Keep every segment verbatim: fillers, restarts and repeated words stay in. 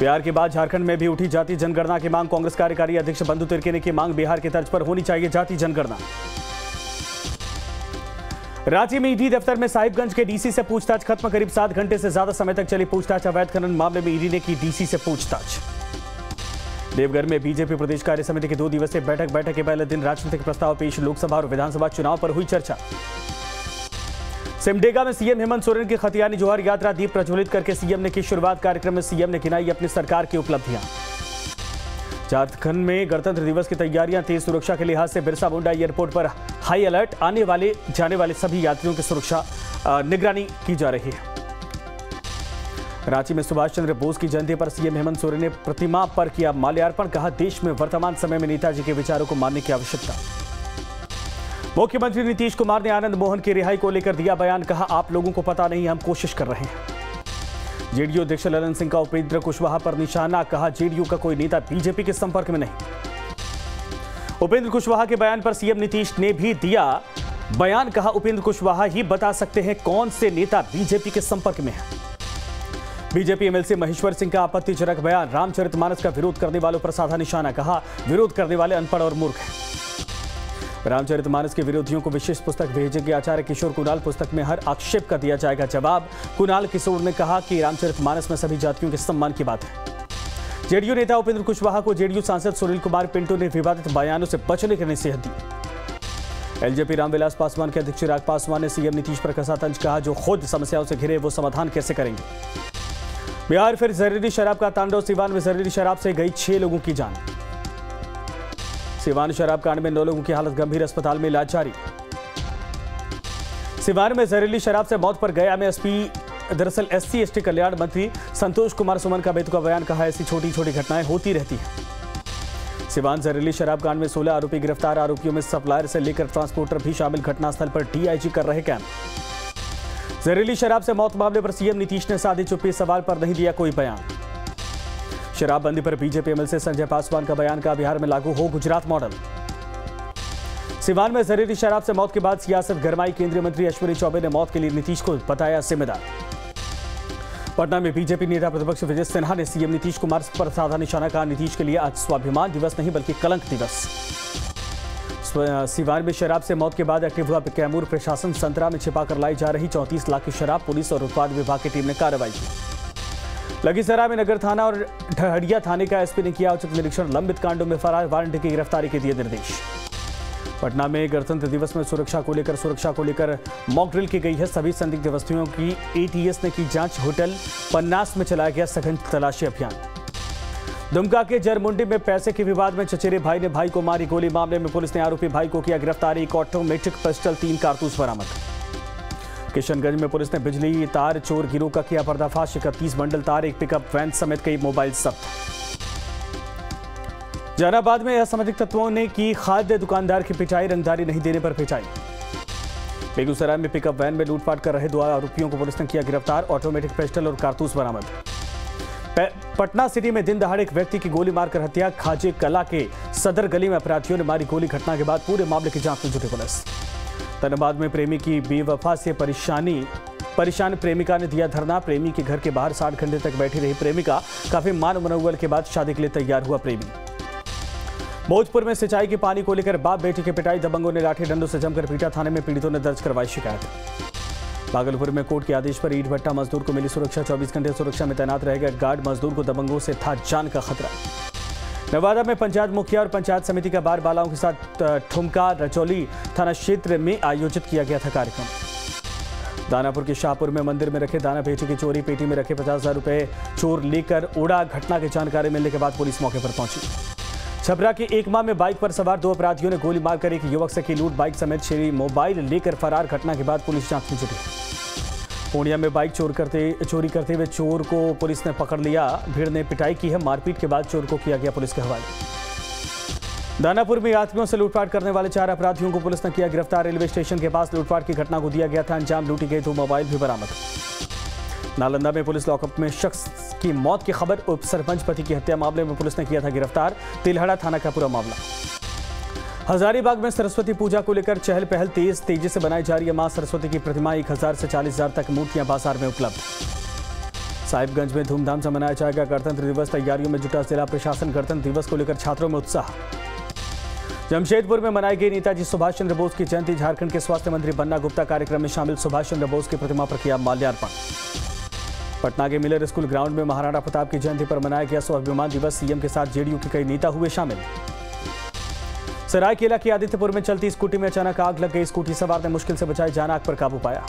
बिहार के बाद झारखंड में भी उठी जाति जनगणना की मांग। कांग्रेस कार्यकारी अध्यक्ष बंधु तिरके ने की मांग, बिहार की तर्ज पर होनी चाहिए जाति जनगणना। रांची में ईडी दफ्तर में साहिबगंज के डीसी से पूछताछ खत्म। करीब सात घंटे से ज्यादा समय तक चली पूछताछ। अवैध खनन मामले में ईडी ने की डीसी से पूछताछ। देवघर में बीजेपी प्रदेश कार्य समिति की दो दिवसीय बैठक। बैठक के पहले दिन राजनीतिक प्रस्ताव पेश। लोकसभा और विधानसभा चुनाव पर हुई चर्चा। सिमडेगा में सीएम हेमंत सोरेन की खतियानी जोहर यात्रा। दीप प्रज्वलित करके सीएम ने की शुरुआत। कार्यक्रम में सीएम ने गिनाई अपनी सरकार की उपलब्धियां। झारखंड में गणतंत्र दिवस की तैयारियां तेज। सुरक्षा के लिहाज से बिरसा मुंडा एयरपोर्ट पर हाई अलर्ट। आने वाले जाने वाले सभी यात्रियों की सुरक्षा निगरानी की जा रही है। रांची में सुभाष चंद्र बोस की जयंती पर सीएम हेमंत सोरेन ने प्रतिमा पर किया माल्यार्पण। कहा, देश में वर्तमान समय में नेताजी के विचारों को मानने की आवश्यकता। मुख्यमंत्री नीतीश कुमार ने आनंद मोहन की रिहाई को लेकर दिया बयान। कहा, आप लोगों को पता नहीं, हम कोशिश कर रहे हैं। जेडीयू अध्यक्ष ललन सिंह का उपेंद्र कुशवाहा पर निशाना। कहा, जेडीयू का कोई नेता बीजेपी के संपर्क में नहीं। उपेंद्र कुशवाहा के बयान पर सीएम नीतीश ने भी दिया बयान। कहा, उपेंद्र कुशवाहा ही बता सकते हैं कौन से नेता बीजेपी के संपर्क में है। बीजेपी एमएलसी महेश्वर सिंह का आपत्तिजनक बयान। रामचरितमानस का विरोध करने वालों पर साधा निशाना। कहा, विरोध करने वाले अनपढ़ और मूर्ख हैं। रामचरितमानस के विरोधियों को विशेष पुस्तक भेजेंगे आचार्य किशोर कुणाल। पुस्तक में हर आक्षेप का दिया जाएगा जवाब। कुणाल किशोर ने कहा कि रामचरितमानस में सभी जातियों के सम्मान की बात है। जेडीयू नेता उपेंद्र कुशवाहा को जेडीयू सांसद सुनील कुमार पिंटू ने विवादित बयानों से बचने की नसीहत दी। एलजेपी रामविलास पासवान के अध्यक्ष चिराग पासवान ने सीएम नीतीश पर कसा तंज। कहा, जो खुद समस्याओं से घिरे वो समाधान कैसे करेंगे। बिहार फिर जहरीली शराब का तांडव। सीवान में जहरीली शराब से गई छह लोगों की जान। सिवान शराब कांड में नौ लोगों की हालत गंभीर, अस्पताल में इलाज जारी। सिवान में जहरीली शराब से मौत पर गया में एसपी दरअसल एससी एसटी कल्याण मंत्री संतोष कुमार सुमन का बेतुका बयान। कहा, ऐसी छोटी छोटी घटनाएं होती रहती हैं। सिवान जहरीली शराब कांड में सोलह आरोपी गिरफ्तार। आरोपियों में सप्लायर से लेकर ट्रांसपोर्टर भी शामिल। घटनास्थल पर डीआईजी कर रहे कैंप। जहरीली शराब से मौत मामले पर सीएम नीतीश ने साधी चुप्पी। सवाल पर नहीं दिया कोई बयान। शराबबंदी पर बीजेपी एमएलसी संजय पासवान का बयान। का बिहार में लागू हो गुजरात मॉडल। सिवान में जहरीली शराब से मौत के बाद सियासत गरमाई। केंद्रीय मंत्री अश्विनी चौबे ने मौत के लिए नीतीश को बताया जिम्मेदार। पटना में बीजेपी नेता प्रतिपक्ष विजय सिन्हा ने सीएम नीतीश कुमार पर साधा निशाना। कहा, नीतीश के लिए आज स्वाभिमान दिवस नहीं बल्कि कलंक दिवस। सिवान में शराब से मौत के बाद एक्टिव हुआ कैमूर प्रशासन। संतरा में छिपा कर लाई जा रही चौंतीस लाख की शराब। पुलिस और उत्पाद विभाग की टीम ने कार्रवाई की। लखीसराय में नगर थाना और ढहड़िया थाने का एसपी ने किया औचक निरीक्षण। लंबित कांडों में फरार वारंटी की गिरफ्तारी के दिए निर्देश। पटना में गणतंत्र दिवस में सुरक्षा को लेकर सुरक्षा को लेकर मॉक ड्रिल की गई है। सभी संदिग्ध वस्तुओं की एटीएस ने की जांच। होटल पन्नास में चलाया गया सघन तलाशी अभियान। दुमका के जरमुंडी में पैसे के विवाद में चचेरे भाई ने भाई को मारी गोली। मामले में पुलिस ने आरोपी भाई को किया गिरफ्तार। एक ऑटोमेटिक पिस्टल, तीन कारतूस बरामद। किशनगंज में पुलिस ने बिजली तार चोर गिरोह का किया पर्दाफाश। इकतीस बंडल तार, एक पिकअप वैन समेत कई मोबाइल जब्त। जहानाबाद में असामाजिक तत्वों ने की खाद्य दुकानदार की पिटाई। रंगदारी नहीं देने पर पिटाई। बेगूसराय में पिकअप वैन में लूटपाट कर रहे दो आरोपियों को पुलिस ने किया गिरफ्तार। ऑटोमेटिक पिस्टल और कारतूस बरामद। पटना सिटी में दिन दहाड़े एक व्यक्ति की गोली मारकर हत्या। खाजे कला के सदर गली में अपराधियों ने मारी गोली। घटना के बाद पूरे मामले की जांच में जुटी पुलिस। धनबाद में प्रेमी की बेवफा से परेशानी परेशान प्रेमिका ने दिया धरना। प्रेमी के घर के बाहर साठ घंटे तक बैठी रही प्रेमिका। काफी मान मनोबल के बाद शादी के लिए तैयार हुआ प्रेमी। भोजपुर में सिंचाई के पानी को लेकर बाप बेटी की पिटाई। दबंगों ने लाठी डंडों से जमकर पीटा। थाने में पीड़ितों ने दर्ज करवाई शिकायत। भागलपुर में कोर्ट के आदेश पर ईट भट्टा मजदूर को मिली सुरक्षा। चौबीस घंटे सुरक्षा में तैनात रहेगा गार्ड। मजदूर को दबंगों से था जान का खतरा। नवादा में पंचायत मुखिया और पंचायत समिति का बार बालाओं के साथ ठुमका। रचौली थाना क्षेत्र में आयोजित किया गया था कार्यक्रम। दानापुर के शाहपुर में मंदिर में रखे दाना पेटी की चोरी। पेटी में रखे पचास हजार रुपये चोर लेकर उड़ा। घटना की जानकारी मिलने के बाद पुलिस मौके पर पहुंची। छपरा के एक माह में बाइक पर सवार दो अपराधियों ने गोली मारकर एक युवक से की लूट। बाइक समेत छह मोबाइल लेकर फरार। घटना के बाद पुलिस जांच में जुटी। पूर्णिया में बाइक चोर करते चोरी करते हुए चोर को पुलिस ने पकड़ लिया। भीड़ ने पिटाई की है। मारपीट के बाद चोर को किया गया पुलिस के हवाले। दानापुर में यात्रियों से लूटपाट करने वाले चार अपराधियों को पुलिस ने किया गिरफ्तार। रेलवे स्टेशन के पास लूटपाट की घटना को दिया गया था अंजाम। लूटी गई दो मोबाइल भी बरामद। नालंदा में पुलिस लॉकअप में शख्स की मौत की खबर। उप सरपंच पति की हत्या मामले में पुलिस ने किया था गिरफ्तार। तिलहड़ा थाना का पूरा मामला। हजारीबाग में सरस्वती पूजा को लेकर चहल पहल तेज। तेजी से बनाई जा रही है मां सरस्वती की प्रतिमा। एक हजार से चालीस हजार तक मूर्तियां बाजार में उपलब्ध। साहिबगंज में धूमधाम से मनाया जाएगा गणतंत्र दिवस, तैयारियों में जुटा जिला प्रशासन। गणतंत्र दिवस को लेकर छात्रों में उत्साह। जमशेदपुर में मनाई गई नेताजी सुभाष चंद्र बोस की जयंती। झारखंड के स्वास्थ्य मंत्री बन्ना गुप्ता कार्यक्रम में शामिल। सुभाष चंद्र बोस की प्रतिमा पर किया माल्यार्पण। पटना के मिलर स्कूल ग्राउंड में महाराणा प्रताप की जयंती पर मनाया गया स्वाभिमान दिवस। सीएम के साथ जेडीयू के कई नेता हुए शामिल। सरायकेला के आदित्यपुर में चलती स्कूटी में अचानक आग लग गई। स्कूटी सवार ने मुश्किल से बचाई जान, आग पर काबू पाया।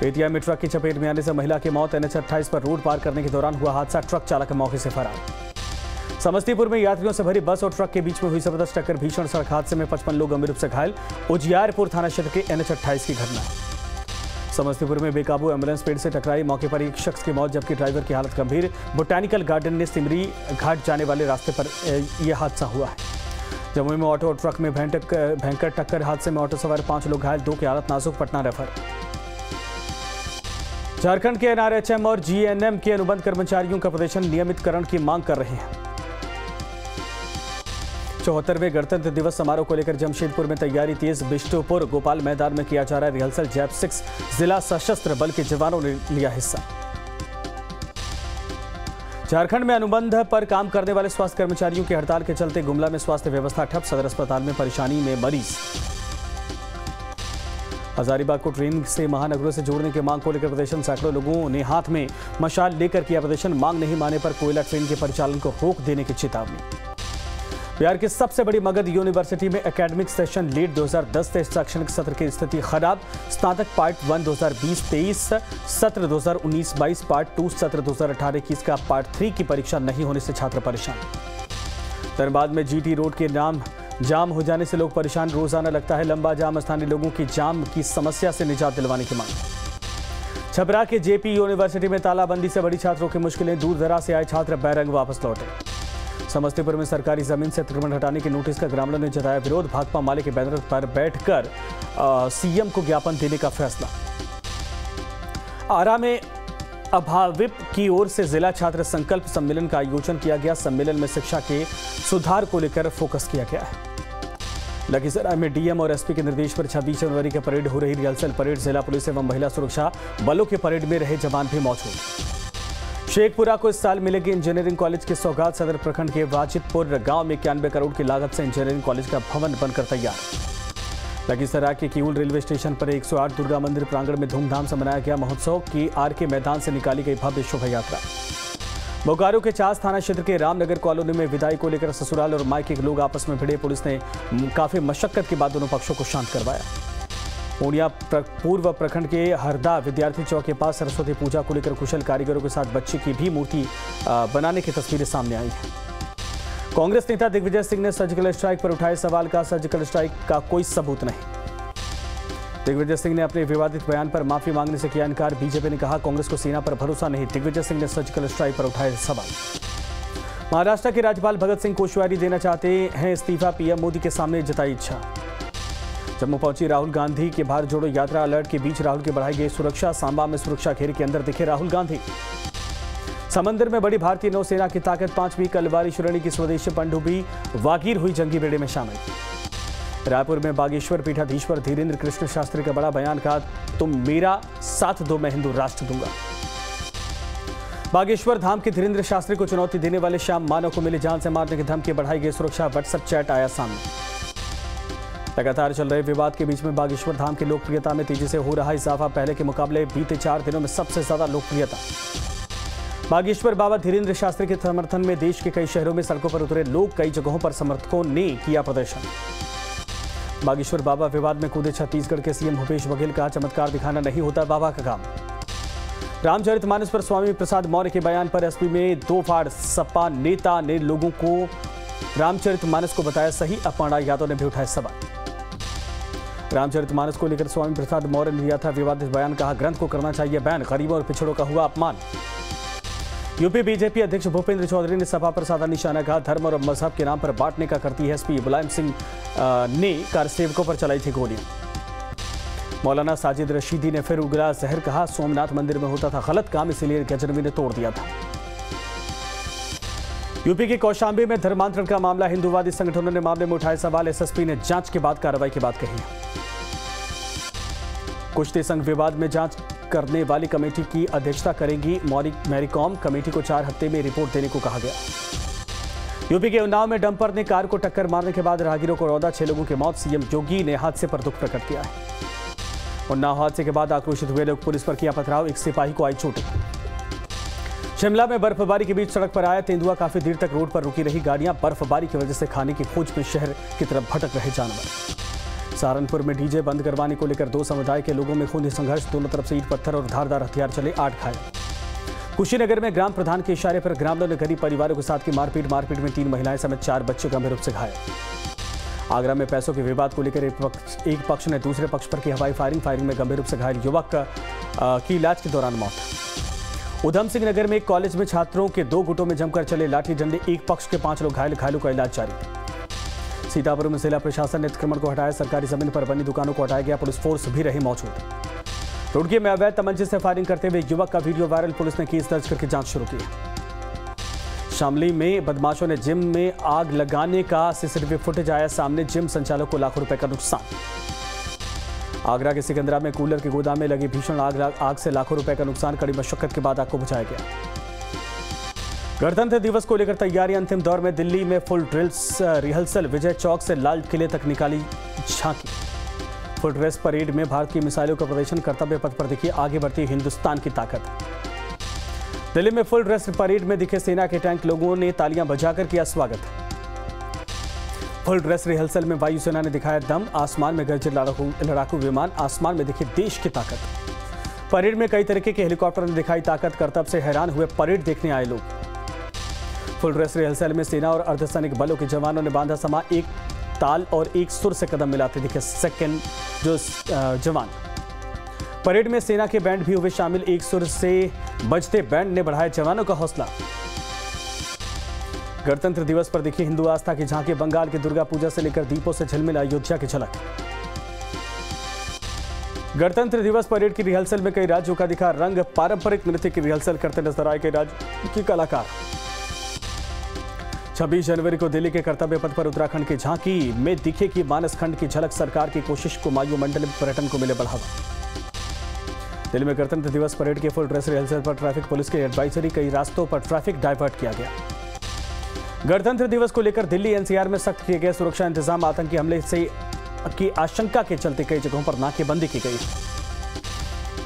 बेतिया में ट्रक की चपेट में आने से महिला की मौत। एनएच अट्ठाईस पर रोड पार करने के दौरान हुआ हादसा, ट्रक चालक मौके से फरार। समस्तीपुर में यात्रियों से भरी बस और ट्रक के बीच में हुई जबरदस्त टक्कर। भीषण सड़क हादसे में पचपन लोग गंभीर रूप से घायल। उजियारपुर थाना क्षेत्र के एनएच अट्ठाईस की घटना। समस्तीपुर में बेकाबू एम्बुलेंस पेड़ से टकराई, मौके पर एक शख्स की मौत जबकि ड्राइवर की हालत गंभीर। बोटैनिकल गार्डन ने सिमरी घाट जाने वाले रास्ते पर यह हादसा हुआ है। जम्मू में ऑटो और ट्रक में भयंकर टक्कर। हादसे में ऑटो सवार पांच लोग घायल, दो की हालत नाजुक, पटना रेफर। झारखंड के एनआरएचएम और जीएनएम के अनुबंध कर्मचारियों का प्रदर्शन, नियमितकरण की मांग कर रहे हैं। चौहत्तरवें गणतंत्र दिवस समारोह को लेकर जमशेदपुर में तैयारी तेज। बिष्टुपुर गोपाल मैदान में किया जा रहा है रिहर्सल। जैप सिक्स जिला सशस्त्र बल के जवानों ने लिया हिस्सा। झारखंड में अनुबंध पर काम करने वाले स्वास्थ्य कर्मचारियों की हड़ताल के चलते गुमला में स्वास्थ्य व्यवस्था ठप। सदर अस्पताल में परेशानी में मरीज। हजारीबाग को ट्रेन से महानगरों से जोड़ने की मांग को लेकर प्रदर्शन। सैकड़ों लोगों ने हाथ में मशाल लेकर किया प्रदर्शन। मांग नहीं माने पर कोयला ट्रेन के परिचालन को रोक देने की चेतावनी। बिहार की सबसे बड़ी मगध यूनिवर्सिटी में एकेडमिक सेशन लीड दो हज़ार दस से शैक्षणिक सत्र की स्थिति खराब। स्नातक पार्ट वन दो हज़ार बीस तेईस, सत्र दो हज़ार उन्नीस बाईस, पार्ट टू सत्र दो हज़ार अठारह इक्कीस का पार्ट थ्री की परीक्षा नहीं होने से छात्र परेशान। धनबाद में जीटी रोड के नाम जाम हो जाने से लोग परेशान, रोजाना लगता है लंबा जाम। स्थानीय लोगों की जाम की समस्या से निजात दिलवाने की मांग। छपरा के जेपी यूनिवर्सिटी में तालाबंदी से बड़ी छात्रों की मुश्किलें, दूर दराज से आए छात्र बैरंग वापस लौटे। समस्तीपुर में सरकारी जमीन से अतिक्रमण हटाने के नोटिस का ग्रामीणों ने जताया विरोध। भाकपा माले के बैनर पर बैठकर सीएम को ज्ञापन देने का फैसला। आरा में अभाविप की ओर से जिला छात्र संकल्प सम्मेलन का आयोजन किया गया। सम्मेलन में शिक्षा के सुधार को लेकर फोकस किया गया है। लखीसराय में डीएम और एसपी के निर्देश पर छब्बीस जनवरी के परेड हो रही रिहर्सल परेड। जिला पुलिस एवं महिला सुरक्षा बलों के परेड में रहे जवान भी मौजूद। शेखपुरा को इस साल मिलेगी इंजीनियरिंग कॉलेज की सौगात। सदर प्रखंड के वाजिदपुर गांव में इक्यानवे करोड़ की लागत से इंजीनियरिंग कॉलेज का भवन बनकर तैयार। लखीसराय के किऊल रेलवे स्टेशन पर एक सौ आठ दुर्गा मंदिर प्रांगण में धूमधाम से मनाया गया महोत्सव। की आर के मैदान से निकाली गई भव्य शोभा यात्रा। बोकारो के चास थाना क्षेत्र के रामनगर कॉलोनी में विदाई को लेकर ससुराल और मायके के लोग आपस में भिड़े। पुलिस ने काफी मशक्कत के बाद दोनों पक्षों को शांत करवाया। पूर्णिया पूर्व प्रखंड के हरदा विद्यार्थी चौक के पास सरस्वती पूजा को लेकर कुशल कारीगरों के साथ बच्चे की भी मूर्ति बनाने की तस्वीरें सामने आई हैं। कांग्रेस नेता दिग्विजय सिंह ने सर्जिकल स्ट्राइक पर उठाए सवाल, का सर्जिकल स्ट्राइक का कोई सबूत नहीं। दिग्विजय सिंह ने अपने विवादित बयान पर माफी मांगने से किया इनकार। बीजेपी ने कहा कांग्रेस को सेना पर भरोसा नहीं। दिग्विजय सिंह ने सर्जिकल स्ट्राइक पर उठाए सवाल। महाराष्ट्र के राज्यपाल भगत सिंह कोश्यारी देना चाहते हैं इस्तीफा, पीएम मोदी के सामने जताई इच्छा। जम्मू पहुंची राहुल गांधी की भारत जोड़ो यात्रा। अलर्ट के बीच राहुल की बढ़ाई गई सुरक्षा। सांबा में सुरक्षा घेरे के अंदर दिखे राहुल गांधी। समंदर में बड़ी भारतीय नौसेना की ताकत। पांचवीं कलवारी श्रेणी की स्वदेशी पनडुब्बी वागीर हुई जंगी बेड़े में शामिल। रायपुर में बागेश्वर पीठाधीश्वर धीरेंद्र कृष्ण शास्त्री का बड़ा बयान, कहा तुम मेरा साथ दो मैं हिंदू राष्ट्र दूंगा। बागेश्वर धाम के धीरेंद्र शास्त्री को चुनौती देने वाले श्याम मानव को मिली जान से मारने की धमकी। बढ़ाई गई सुरक्षा। व्हाट्सएप चैट आया सामने। लगातार चल रहे विवाद के बीच में बागेश्वर धाम की लोकप्रियता में तेजी से हो रहा इजाफा। पहले के मुकाबले बीते चार दिनों में सबसे ज्यादा लोकप्रियता। बागेश्वर बाबा धीरेंद्र शास्त्री के समर्थन में देश के कई शहरों में सड़कों पर उतरे लोग। कई जगहों पर समर्थकों ने किया प्रदर्शन। बागेश्वर बाबा विवाद में कूदे छत्तीसगढ़ के सीएम भूपेश बघेल, कहा चमत्कार दिखाना नहीं होता बाबा का काम। रामचरितमानस पर स्वामी प्रसाद मौर्य के बयान पर एसपी में दो फाड़। सपा नेता ने लोगों को रामचरितमानस को बताया सही। अपर्णा यादव ने भी उठाया सवाल। रामचरितमानस को लेकर स्वामी प्रसाद मौर्य ने दिया था विवादित बयान, कहा ग्रंथ को करना चाहिए बैन। गरीबों और पिछड़ों का हुआ अपमान। यूपी बीजेपी अध्यक्ष भूपेंद्र चौधरी ने सपा पर साधा निशाना, कहा धर्म और मजहब के नाम पर बांटने का करती है एसपी। मुलायम सिंह ने कार्यसेवकों पर चलाई थी गोली। मौलाना साजिद रशीदी ने फिर उगला जहर, कहा सोमनाथ मंदिर में होता था गलत काम, इसीलिए गजनवी ने तोड़ दिया था। यूपी के कौशाम्बी में धर्मांतरण का मामला। हिंदूवादी संगठनों ने मामले में उठाए सवाल। एसएसपी ने जांच के बाद कार्रवाई की बात कही है। कुश्ती संघ विवाद में जांच करने वाली कमेटी की अध्यक्षता करेंगी मैरीकॉम। कमेटी को चार हफ्ते में रिपोर्ट देने को कहा गया। यूपी के उन्नाव में डंपर ने कार को टक्कर मारने के बाद राहगीरों को रौंदा, छह लोगों की मौत। सीएम योगी ने हादसे पर दुख प्रकट किया है। उन्नाव हादसे के बाद आक्रोशित हुए लोग पुलिस पर किया पथराव, एक सिपाही को आई चोट। शिमला में बर्फबारी के बीच सड़क पर आया तेंदुआ, काफी देर तक रोड पर रुकी रही गाड़ियां। बर्फबारी की वजह से खाने की खोज में शहर की तरफ भटक रहे जानवर। सहारनपुर में डीजे बंद करवाने को लेकर दो समुदाय के लोगों में खूनी संघर्ष, दोनों तरफ से ईंट पत्थर और धारदार हथियार चले, आठ घायल। कुशीनगर में ग्राम प्रधान के इशारे पर ग्रामीणों ने गरीब परिवारों के साथ की मारपीट मारपीट में तीन महिलाएं समेत चार बच्चे गंभीर रूप से घायल। आगरा में पैसों के विवाद को लेकर एक पक्ष ने दूसरे पक्ष पर की हवाई फायरिंग, फायरिंग में गंभीर रूप से घायल युवक की इलाज के दौरान मौत। उधम सिंह नगर में एक कॉलेज में छात्रों के दो गुटों में जमकर चले लाठी डंडे, एक पक्ष के पांच लोग घायल, घायलों का इलाज जारी। सीतापुर में जिला प्रशासन ने अतिक्रमण को हटाया, सरकारी जमीन पर बनी दुकानों को हटाया गया, पुलिस फोर्स भी रही मौजूद। रुड़की में अवैध तमंचे से फायरिंग करते हुए युवक का वीडियो वायरल, पुलिस ने केस दर्ज करके जाँच शुरू की। शामली में बदमाशों ने जिम में आग लगाने का सीसीटीवी फुटेज आया सामने, जिम संचालक को लाखों रुपए का नुकसान। आगरा के सिकंदरा में कूलर के गोदाम में लगी भीषण आग, आग से लाखों रुपए का नुकसान, कड़ी मशक्कत के बाद आग को बुझाया गया। गणतंत्र दिवस को लेकर तैयारी अंतिम दौर में, दिल्ली में full dress rehearsal, Vijay Chowk से लाल किले तक निकाली झांकी। फुल ड्रेस परेड में भारत की मिसाइलों का प्रदर्शन, कर्तव्य पथ पर दिखी आगे बढ़ती हिंदुस्तान की ताकत। दिल्ली में फुल ड्रेस परेड में दिखे सेना के टैंक, लोगों ने तालियां बजाकर किया स्वागत। फुल ड्रेस रिहर्सल में वायुसेना ने दिखाया दम, आसमान में गरजे लड़ाकू विमान, आसमान में दिखी देश की ताकत। परेड में कई तरीके के हेलीकॉप्टर ने दिखाई ताकत, करतब से हैरान हुए परेड देखने आए लोग। फुल ड्रेस रिहर्सल में सेना और अर्धसैनिक बलों के जवानों ने बांधा समा, एक ताल और एक सुर से कदम मिलाते दिखे सेकेंड जो जवान। परेड में सेना के बैंड भी हुए शामिल, एक सुर से बजते बैंड ने बढ़ाया जवानों का हौसला। गणतंत्र दिवस पर दिखी हिंदू आस्था की झांकी, बंगाल की दुर्गा पूजा से लेकर दीपों से झिलमिल अयोध्या की झलक। गणतंत्र दिवस परेड की रिहर्सल में कई राज्यों का दिखा रंग, पारंपरिक नृत्य की रिहर्सल करते नजर आए कई राज्य के कलाकार। छब्बीस जनवरी को दिल्ली के कर्तव्य पथ पर उत्तराखंड की झांकी में दिखेगी मानस खंड की झलक, सरकार की कोशिश को वायुमंडल पर्यटन को मिले बढ़ावा। दिल्ली में गणतंत्र दिवस परेड के फुल ड्रेस रिहर्सल पर ट्रैफिक पुलिस की एडवाइजरी, कई रास्तों पर ट्रैफिक डाइवर्ट किया गया। गणतंत्र दिवस को लेकर दिल्ली एनसीआर में सख्त किए गए सुरक्षा इंतजाम, आतंकी हमले से की आशंका के चलते कई जगहों पर नाकेबंदी की गई।